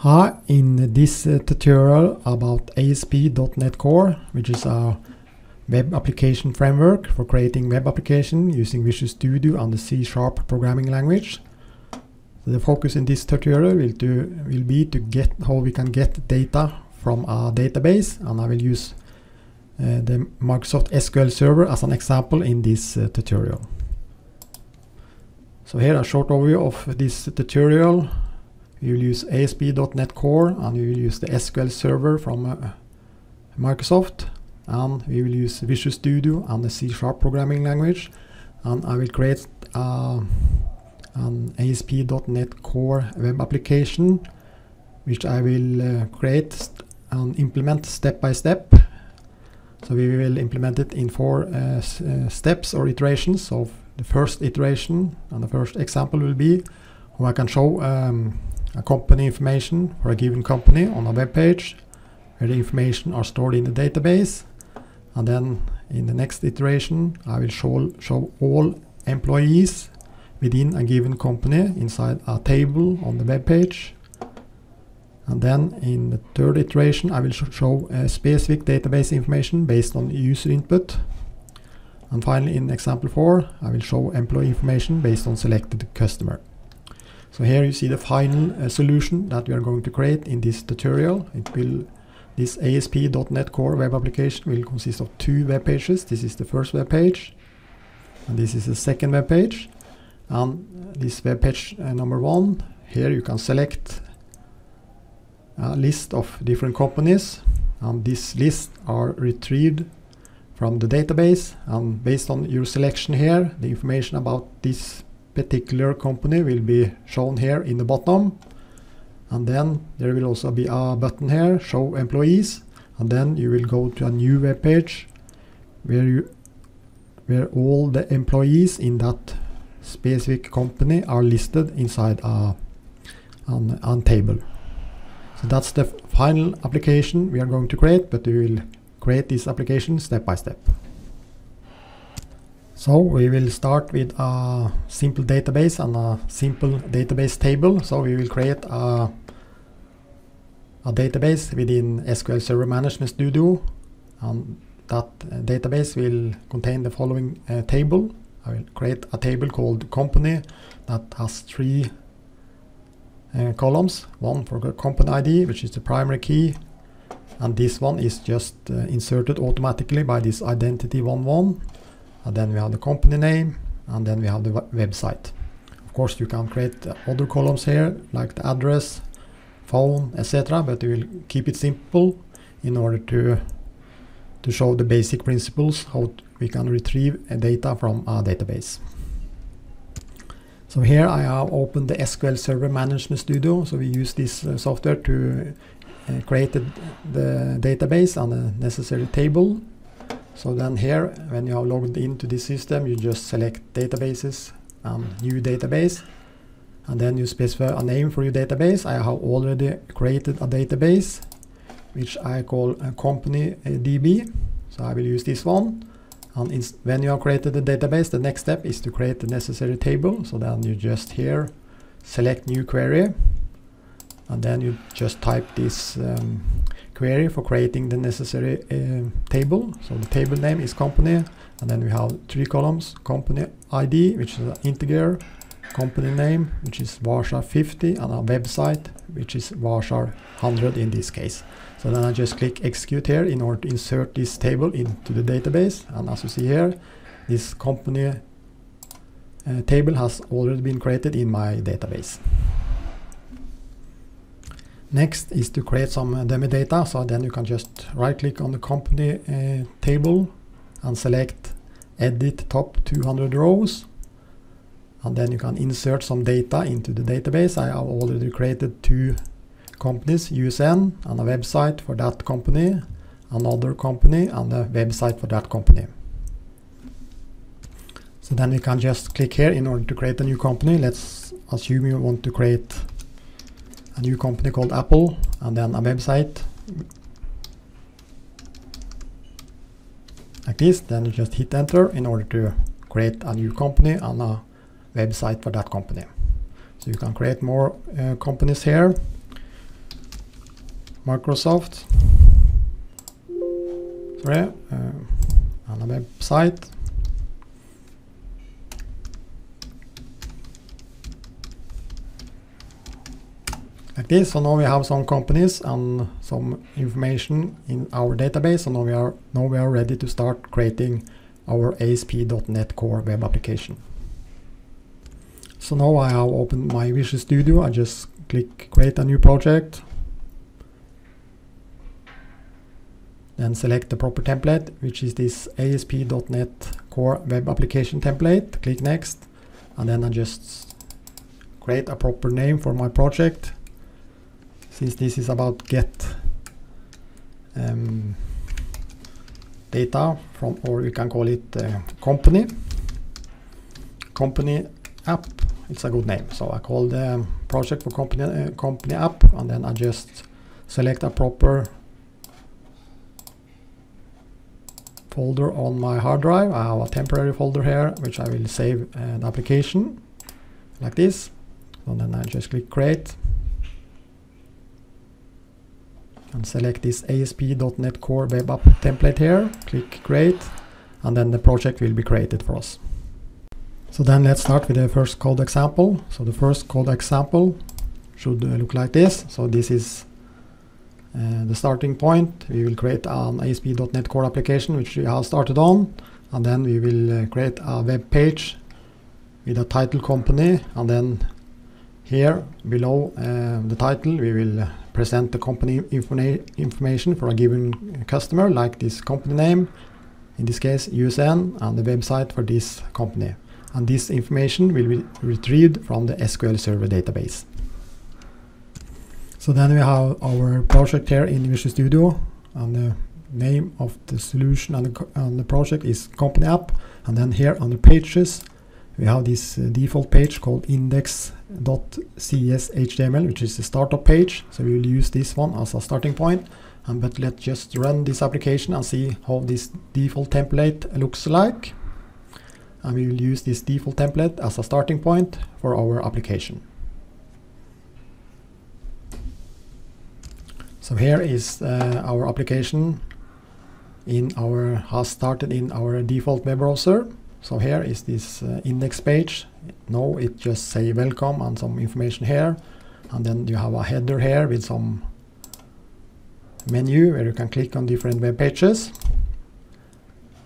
Hi, in this tutorial about ASP.NET Core, which is our web application framework for creating web application using Visual Studio and the C# programming language. So the focus in this tutorial will be to get how we can get data from our database, and I will use the Microsoft SQL Server as an example in this tutorial. So here a short overview of this tutorial. We will use ASP.NET Core, and we will use the SQL Server from Microsoft, and we will use Visual Studio and the C# programming language, and I will create an ASP.NET Core web application, which I will create and implement step by step. So we will implement it in four steps or iterations. So the first iteration and the first example will be where I can show a company information for a given company on a web page, where the information are stored in the database. And then in the next iteration, I will show all employees within a given company inside a table on the web page. And then in the third iteration, I will show specific database information based on user input. And finally, in example 4, I will show employee information based on selected customer. So here you see the final solution that we are going to create in this tutorial. This ASP.NET Core web application will consist of two web pages. This is the first web page, and this is the second web page. And this web page number 1, here you can select a list of different companies, and this list are retrieved from the database. And based on your selection here, the information about this particular company will be shown here in the bottom. And then there will also be a button here, show employees, and then you will go to a new web page where all the employees in that specific company are listed inside a table. So that's the final application we are going to create, but we will create this application step by step. So we will start with a simple database and a simple database table. So we will create a database within SQL Server Management Studio, and that database will contain the following table. I will create a table called company that has 3 columns. One for the company ID, which is the primary key, and this one is just inserted automatically by this identity 11. And then we have the company name, and then we have the website. Of course, you can create other columns here, like the address, phone, etc. But we will keep it simple in order to show the basic principles how we can retrieve data from our database. So here I have opened the SQL Server Management Studio. So we use this software to create the database and the necessary table. So then here, when you are logged into this system, you just select databases, new database, and then you specify a name for your database. I have already created a database, which I call CompanyDB. So I will use this one. And when you have created the database, the next step is to create the necessary table. So then you just here select new query, and then you just type this query for creating the necessary table. So the table name is company, and then we have 3 columns: company ID, which is an integer, company name, which is Varsha 50, and a website, which is Varsha 100 in this case. So then I just click execute here in order to insert this table into the database. And as you see here, this company table has already been created in my database. Next is to create some dummy data. So then you can just right click on the company table and select edit top 200 rows, and then you can insert some data into the database. I have already created 2 companies, USN and a website for that company, another company and a website for that company. So then you can just click here in order to create a new company. Let's assume you want to create a new company called Apple, and then a website like this. Then you just hit enter in order to create a new company and a website for that company. So you can create more companies here. Microsoft. Sorry, on the website. Like this. So now we have some companies and some information in our database. So now we are ready to start creating our ASP.NET Core web application. So now I have opened my Visual Studio. I just click create a new project. Then select the proper template, which is this ASP.NET Core web application template. Click next, and then I just create a proper name for my project. Since this is about get data from, or we can call it company app. It's a good name. So I call the project for company app, and then I just select a proper folder on my hard drive. I have a temporary folder here, which I will save an application like this. And then I just click create. And select this ASP.NET Core web app template here, click create, and then the project will be created for us. So then let's start with the first code example. So the first code example should look like this. So this is the starting point. We will create an ASP.NET Core application, which we have started on, and then we will create a web page with a title company, and then here below the title we will present the company information for a given customer, like this company name, in this case USN, and the website for this company. And this information will be retrieved from the SQL Server database. So then we have our project here in Visual Studio, and the name of the solution and the project is company app. And then here on the pages we have this default page called index.cshtml, which is the startup page. So we will use this one as a starting point. But let's just run this application and see how this default template looks like. And we will use this default template as a starting point for our application. So here is our application has started in our default web browser. So here is this index page. Now it just say welcome and some information here, and then you have a header here with some menu where you can click on different web pages.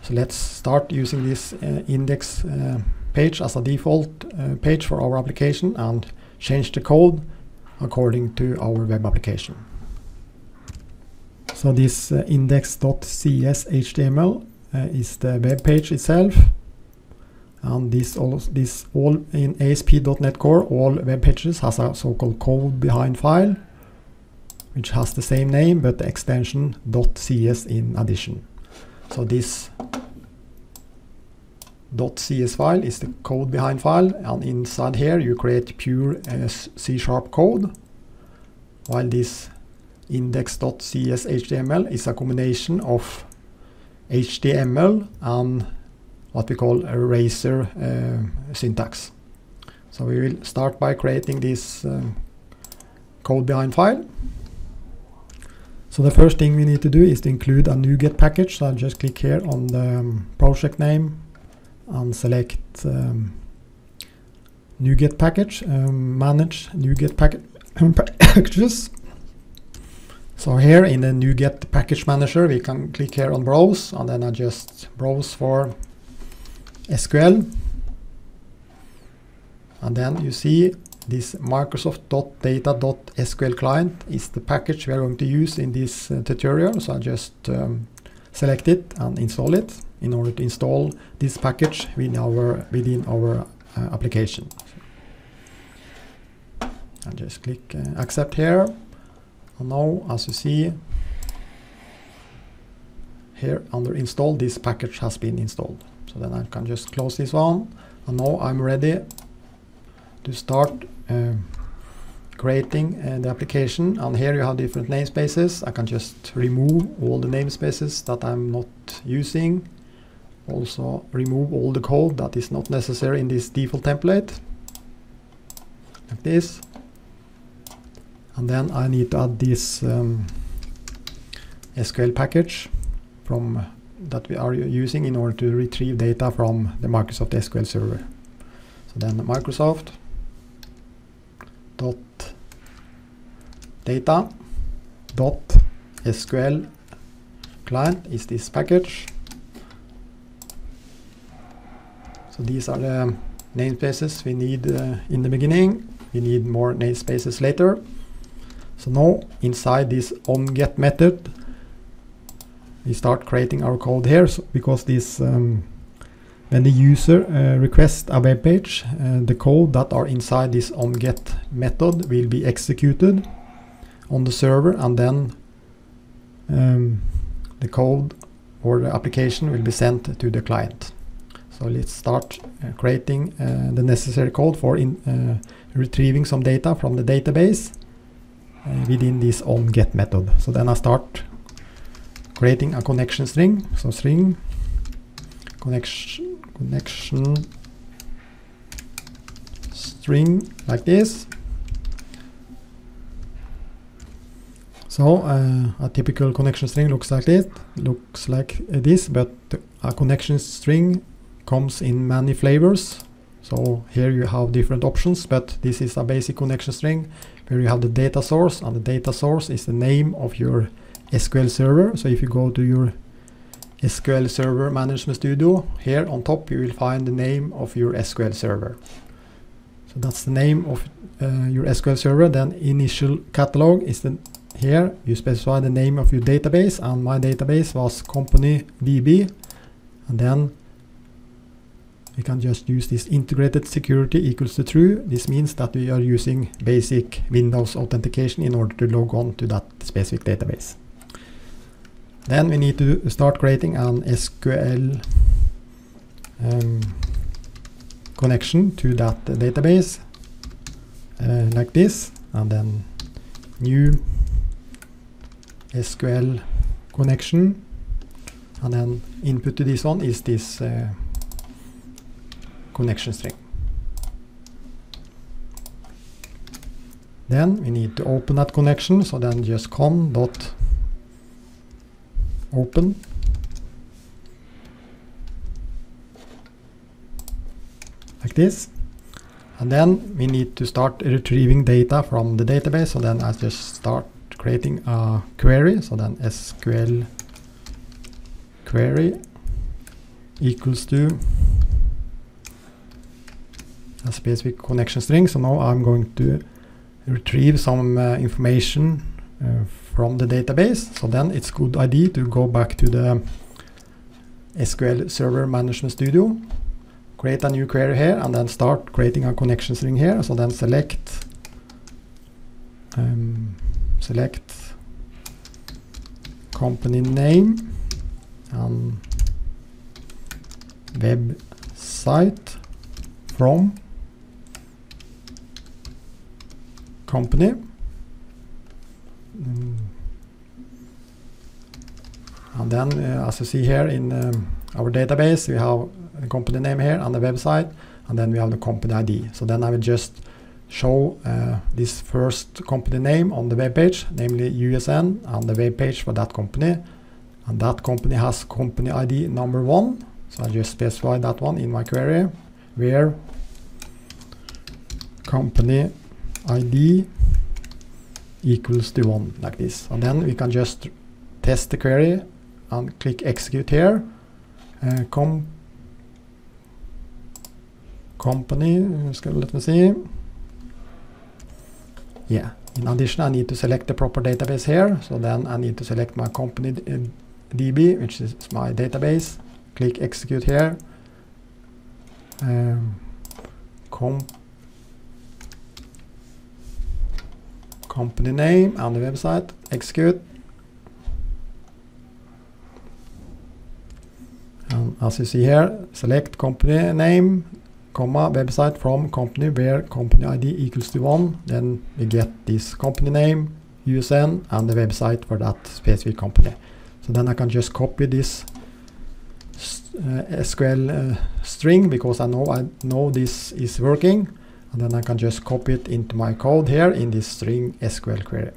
So let's start using this index page as a default page for our application and change the code according to our web application. So this index.cshtml is the web page itself. And this all in ASP.NET Core, all web pages has a so-called code behind file, which has the same name but the extension .cs in addition. So this .cs file is the code behind file, and inside here you create pure C# code, while this index.cshtml is a combination of HTML and what we call a Razor syntax. So we will start by creating this code behind file. So the first thing we need to do is to include a NuGet package. So I'll just click here on the project name and select NuGet package, manage NuGet packages. So here in the NuGet package manager we can click here on browse, and then I just browse for SQL, and then you see this Microsoft.Data.SqlClient is the package we are going to use in this tutorial. So I just select it and install it in order to install this package within our application. I just click accept here, and now as you see here under install, this package has been installed. So then I can just close this one, and now I'm ready to start creating the application. And here you have different namespaces. I can just remove all the namespaces that I'm not using. Also remove all the code that is not necessary in this default template, like this. And then I need to add this SQL package from that we are using in order to retrieve data from the Microsoft SQL Server. So then Microsoft.Data.SqlClient is this package. So these are the namespaces we need in the beginning. We need more namespaces later. So now inside this onGet method, we start creating our code here, so because this when the user requests a web page, the code that are inside this onGet method will be executed on the server, and then the code or the application will be sent to the client. So let's start creating the necessary code for retrieving some data from the database within this onGet method. So then I start creating a connection string. So string connection string like this. So a typical connection string looks like this. Looks like this, but a connection string comes in many flavors. So here you have different options, but this is a basic connection string where you have the data source, and the data source is the name of your SQL Server. So if you go to your SQL Server Management Studio, here on top you will find the name of your SQL Server. So that's the name of your SQL Server. Then initial catalog is here you specify the name of your database, and my database was CompanyDB, and then we can just use this integrated security equals to true. This means that we are using basic Windows authentication in order to log on to that specific database. Then we need to start creating an SQL connection to that database like this, and then new SQL connection, and then input to this one is this connection string. Then we need to open that connection, so then just con.open. Like this. And then we need to start retrieving data from the database, so then I just start creating a query, so then SQL query equals to a specific connection string. So now I'm going to retrieve some information from the database. So then it's good idea to go back to the SQL Server Management Studio, create a new query here, and then start creating a connection string here. So then select company name and website from company, and then as you see here in our database, we have the company name here and the website, and then we have the company ID. So then I will just show this first company name on the web page, namely USN, and the web page for that company, and that company has company ID number 1. So I just specify that one in my query, where company ID equals to 1, like this. And then we can just test the query and click execute here. Company, let me see. Yeah, in addition I need to select the proper database here. So then I need to select my company DB, which is my database. Click execute here. Company name and the website, execute. And as you see here, select company name, comma, website from company where company ID equals to 1. Then we get this company name, USN, and the website for that specific company. So then I can just copy this SQL string, because I know this is working, and then I can just copy it into my code here in this string SQL query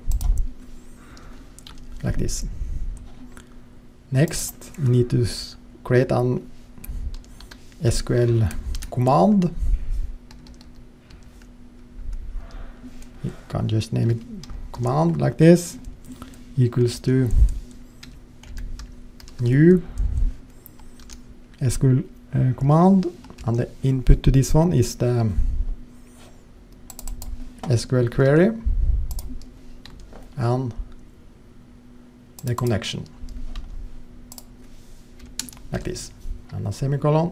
like this. Next, we need to create an SQL command. You can just name it command like this, equals to new SQL command, and the input to this one is the SQL query and the connection, like this, and a semicolon.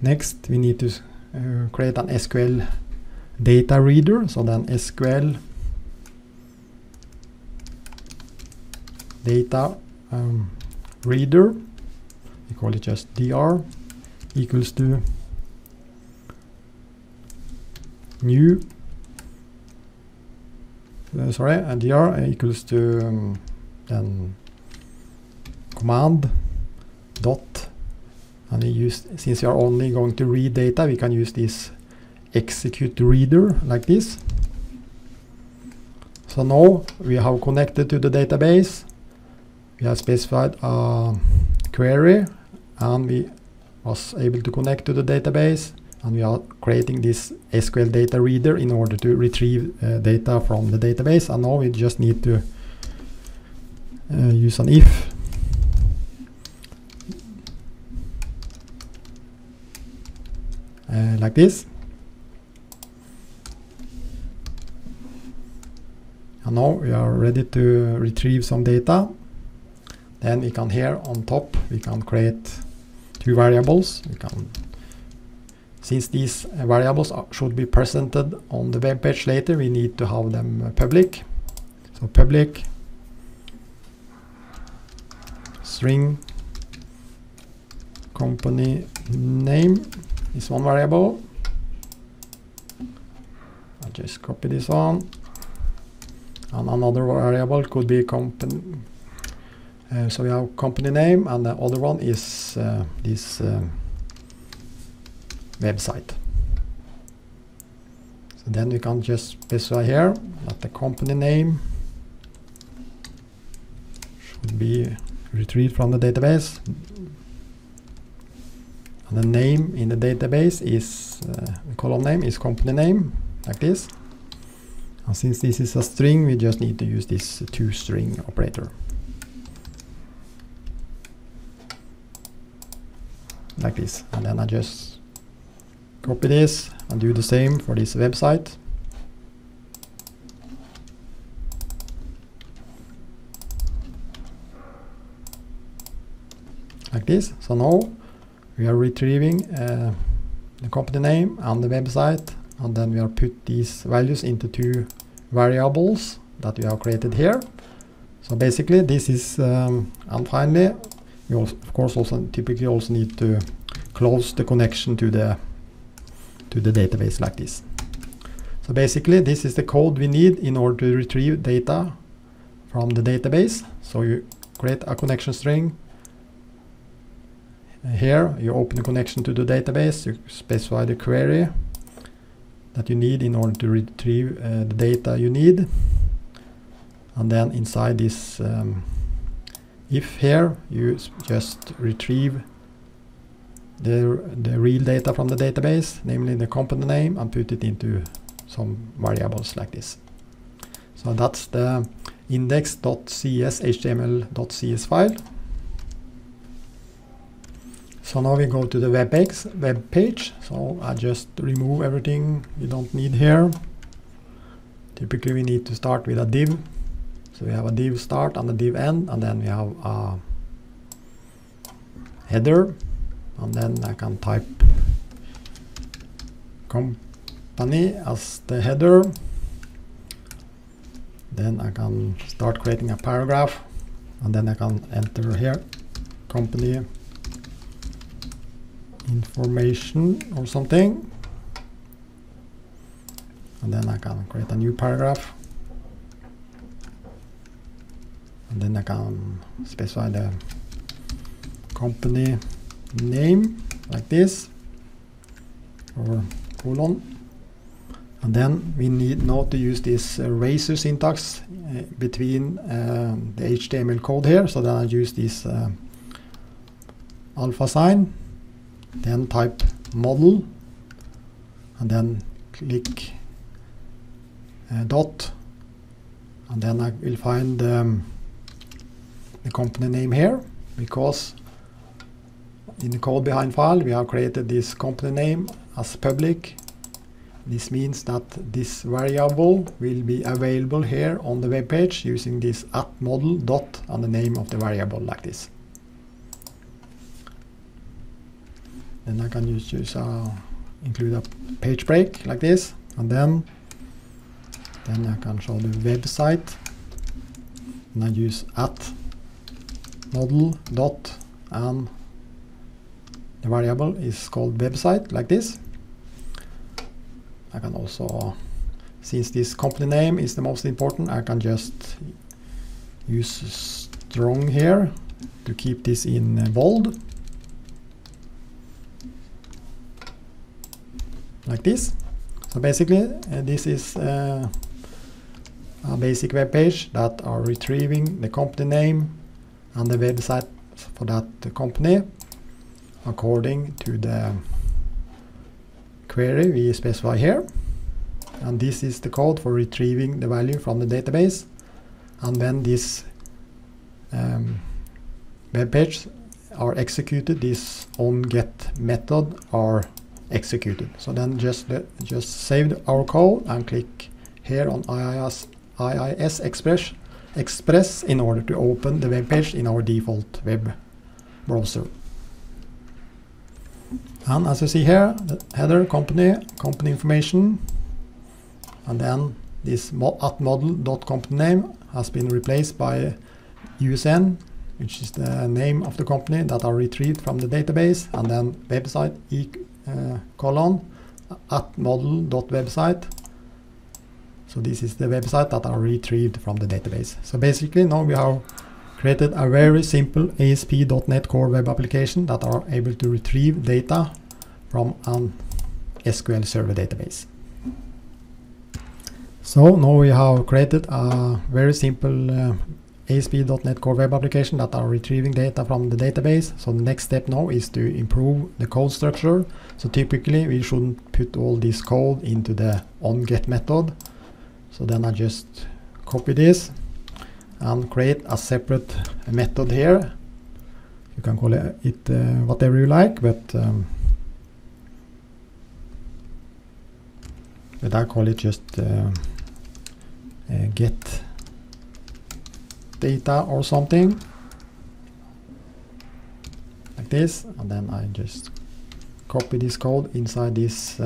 Next, we need to create an SQL data reader, so then SQL data reader, we call it just DR, equals to new DR equals to then command dot, and we use, since you are only going to read data, we can use this execute reader like this. So now we have connected to the database, we have specified a query, and we was able to connect to the database, and we are creating this SQL data reader in order to retrieve data from the database. And now we just need to use an if like this, and now we are ready to retrieve some data. Then we can, here on top, we can create two variables. We can, since these variables should be presented on the web page later, we need to have them public. So public string company name is one variable. I'll just copy this one, and another variable could be company. So we have company name, and the other one is this website. So then we can just specify here that the company name should be retrieved from the database, and the name in the database is the column name is company name, like this. And since this is a string, we just need to use this toString operator, like this. And then I just copy this and do the same for this website. Like this. So now we are retrieving the company name and the website, and then we are put these values into two variables that we have created here. So basically this is, and finally, you also, of course, typically need to close the connection to the database like this. So basically this is the code we need in order to retrieve data from the database. So you create a connection string. Here you open the connection to the database, you specify the query that you need in order to retrieve the data you need, and then inside this if here you just retrieve the real data from the database, namely the company name, and put it into some variables like this. So that's the index.cshtml.cs file. So now we go to the web page. So I just remove everything we don't need here. Typically we need to start with a div. So we have a div start and a div end, and then we have a header. And then I can type company as the header. Then I can start creating a paragraph, and then I can enter here company information or something. And then I can create a new paragraph. And then I can specify the company name like this, or colon. And then we need now to use this Razor syntax between the HTML code here. So then I use this alpha sign, then type model, and then click dot, and then I will find the company name here, because in the code behind file we have created this company name as public. This means that this variable will be available here on the web page using this at model dot and the name of the variable like this. Then I can use include a page break like this, and then I can show the website, and I use at model dot and the variable is called website like this. I can also, since this company name is the most important, I can just use strong here to keep this in bold like this. So basically this is a basic web page that are retrieving the company name and the website for that company according to the query we specify here, and this is the code for retrieving the value from the database. And when this web pages are executed, this onGet method are executed. So then just save our code and click here on IIS Express in order to open the web page in our default web browser. And as you see here, the header, company information, and then this at model.company name has been replaced by USN, which is the name of the company that are retrieved from the database, and then website colon at model.website. So this is the website that are retrieved from the database. So basically now we have created a very simple ASP.NET Core web application that are able to retrieve data from an SQL Server database. So now we have created a very simple ASP.NET Core web application that are retrieving data from the database. So the next step now is to improve the code structure. So typically we shouldn't put all this code into the onGet method. So then I just copy this and create a separate method here. You can call it whatever you like, but I call it just get data or something like this, and then I just copy this code inside this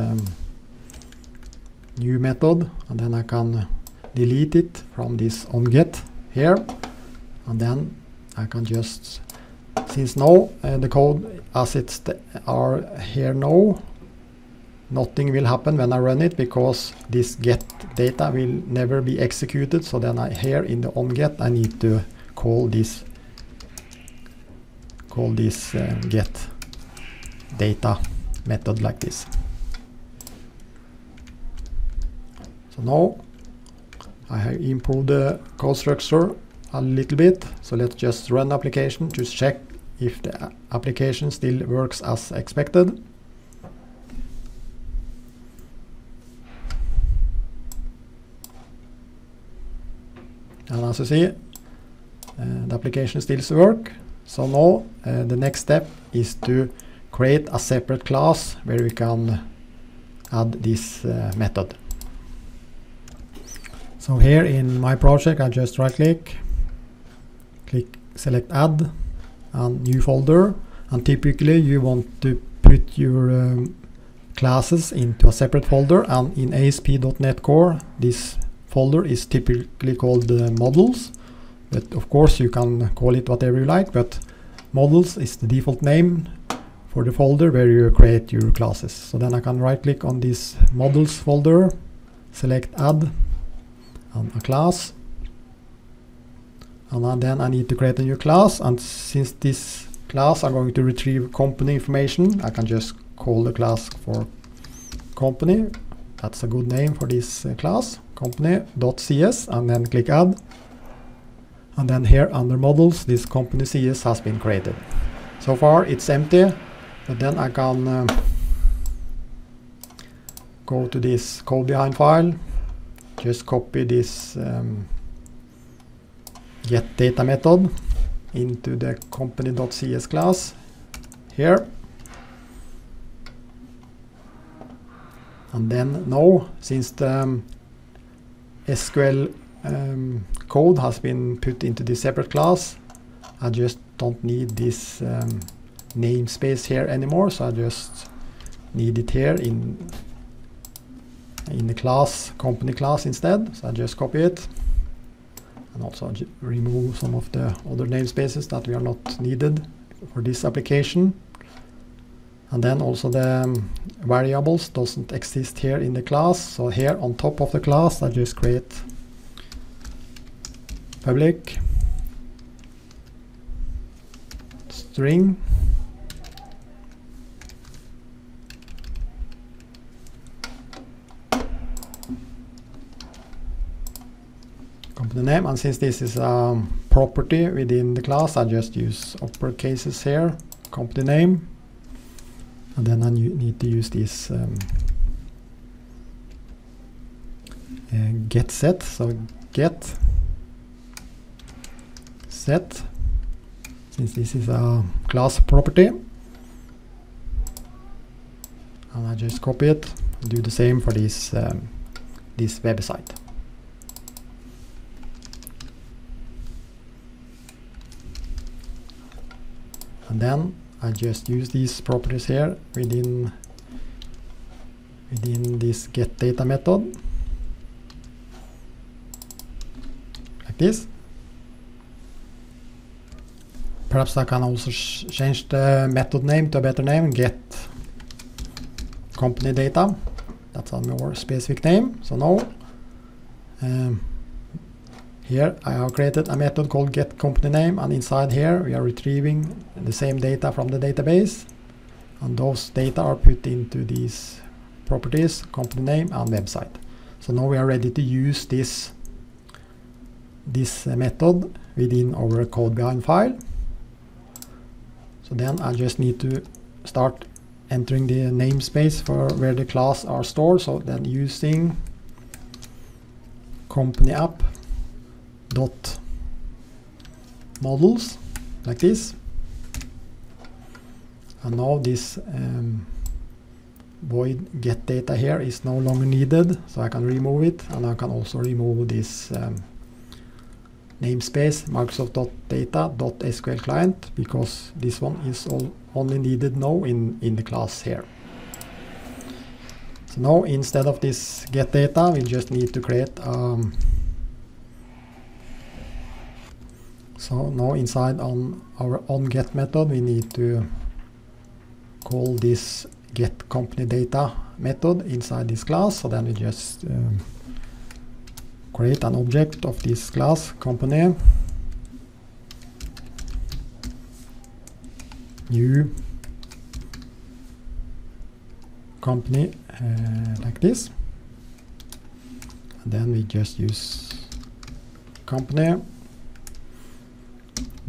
new method, and then I can delete it from this onGet here, and then I can just, since now the code as it's are here now, nothing will happen when I run it, because this get data will never be executed. So then I here in the onGet I need to call this get data method like this. So now I have improved the code structure a little bit. So let's just run the application to check if the application still works as expected. And as you see, the application still works. So now the next step is to create a separate class where we can add this method. So here in my project, I just right-click, select Add, and New Folder. And typically, you want to put your classes into a separate folder. And in ASP.NET Core, this folder is typically called Models. But of course, you can call it whatever you like. But Models is the default name for the folder where you create your classes. So then I can right-click on this Models folder, select Add, and a class, and then I need to create a new class. And since this class are going to retrieve company information, I can just call the class for company. That's a good name for this class, company.cs and then click add. And then here under models, this company CS has been created. So far it's empty, but then I can go to this code behind file, just copy this get data method into the company.cs class here. And then now, since the SQL code has been put into this separate class, I just don't need this namespace here anymore, so I just need it here in the class, company class instead. So I just copy it and also remove some of the other namespaces that we are not needed for this application. And then also the variables doesn't exist here in the class, so here on top of the class I just create public string company name, and since this is a property within the class, I just use uppercases here, company name. And then I need to use this get set, so get set, since this is a class property, and I just copy it, do the same for this this website. And then I just use these properties here within this get data method, like this. Perhaps I can also change the method name to a better name, get company data. That's a more specific name. So now here I have created a method called getCompanyName, and inside here we are retrieving the same data from the database, and those data are put into these properties, company name and website. So now we are ready to use this method within our code behind file. So then I just need to start entering the namespace for where the class are stored, so then using company app dot models, like this. And now this void get data here is no longer needed, so I can remove it, and I can also remove this namespace Microsoft.Data.SqlClient, because this one is only needed now in the class here. So now instead of this get data, we just need to create so now inside on our onGet method, we need to call this getCompanyData method inside this class. So then we just create an object of this class, company, new company, like this. And then we just use company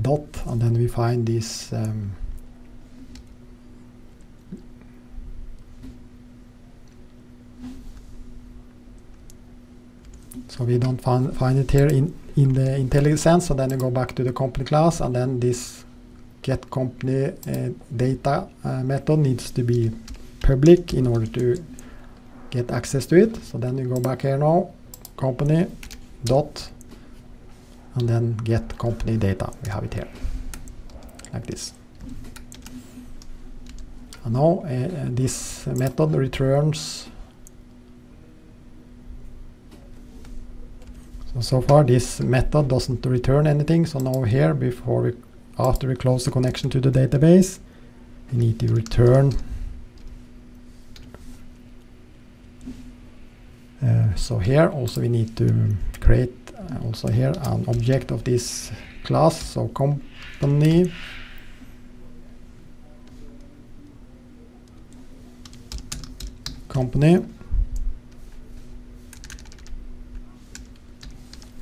dot, and then we find this so we don't find it here in the IntelliSense, so then we go back to the company class, and then this get company data method needs to be public in order to get access to it. So then we go back here now, company dot, and then get company data. We have it here, like this. And now this method returns. So far this method doesn't return anything. So now here, after we close the connection to the database, we need to return. So here also we need to create also here an object of this class, so company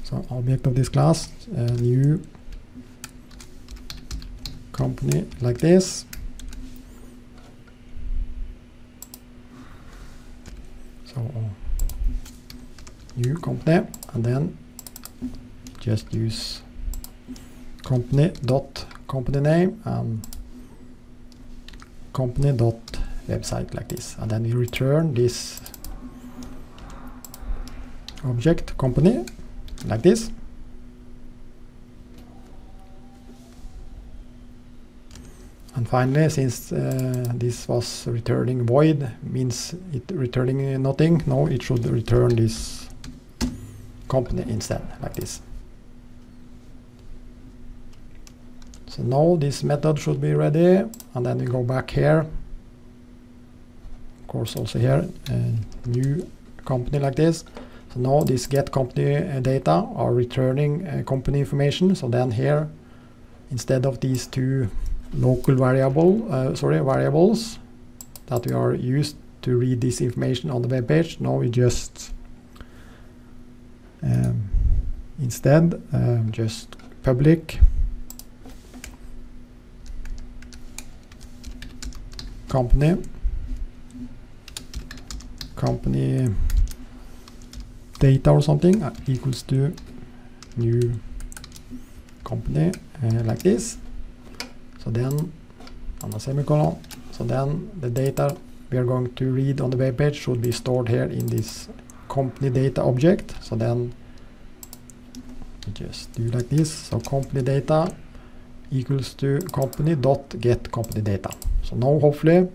So object of this class, a new company like this. So new company, and then just use company dot company name and company dot website like this, and then we return this object company like this. And finally, since this was returning void, means it returning nothing, no, it should return this company instead, like this. So now this method should be ready, and then we go back here, of course also here, new company like this. So now this get company data are returning company information. So then here, instead of these two local variables that we are used to read this information on the web page, now we just instead just public company data or something equals to new company like this. So then on a semicolon, so then the data we are going to read on the web page should be stored here in this company data object. So then we just do like this. So company data equals to company dot get company data. So now hopefully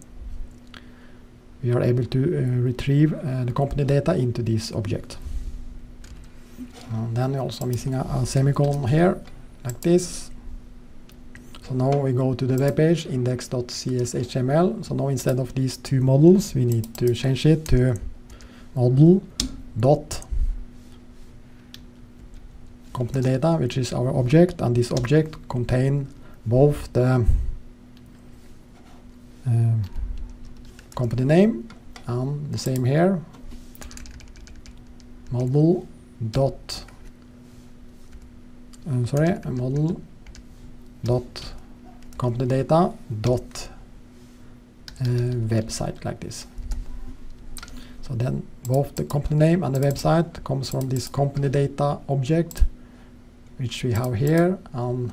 we are able to retrieve the company data into this object. And then we're also missing a semicolon here, like this. So now we go to the web page index.cshtml. So now instead of these two models, we need to change it to model.company data, which is our object, and this object contains both the company name and the same here, model dot company data dot website like this. So then both the company name and the website comes from this company data object which we have here, and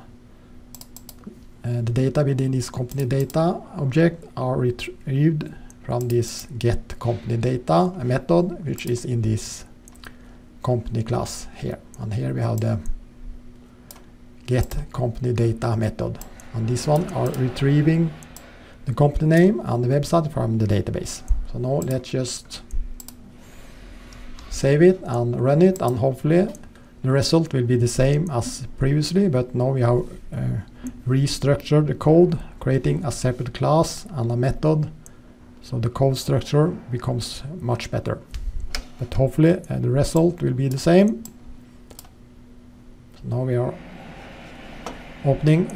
the data within this company data object are retrieved from this get company data method which is in this company class here, and here we have the get company data method, and this one are retrieving the company name and the website from the database. So now let's just save it and run it, and hopefully the result will be the same as previously, but now we have restructured the code, creating a separate class and a method, so the code structure becomes much better. But hopefully the result will be the same. So now we are opening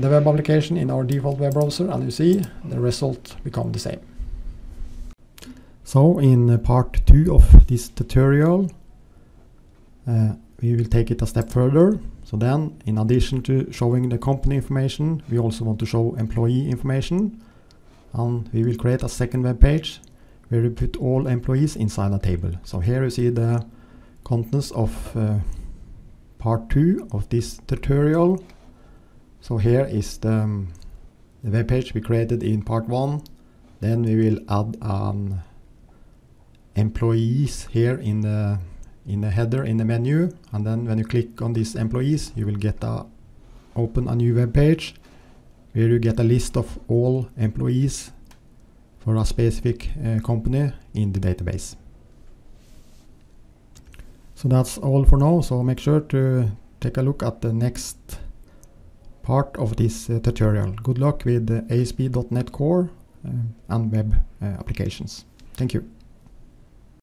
the web application in our default web browser, and you see the result becomes the same. So in part 2 of this tutorial, we will take it a step further. So then, in addition to showing the company information, we also want to show employee information, and we will create a second web page where we put all employees inside a table. So here you see the contents of part 2 of this tutorial. So here is the web page we created in part 1. Then we will add employees here in the header in the menu, and then when you click on these employees, you will get open a new web page where you get a list of all employees for a specific company in the database. So that's all for now, so make sure to take a look at the next part of this tutorial. Good luck with ASP.NET Core and web applications. Thank you.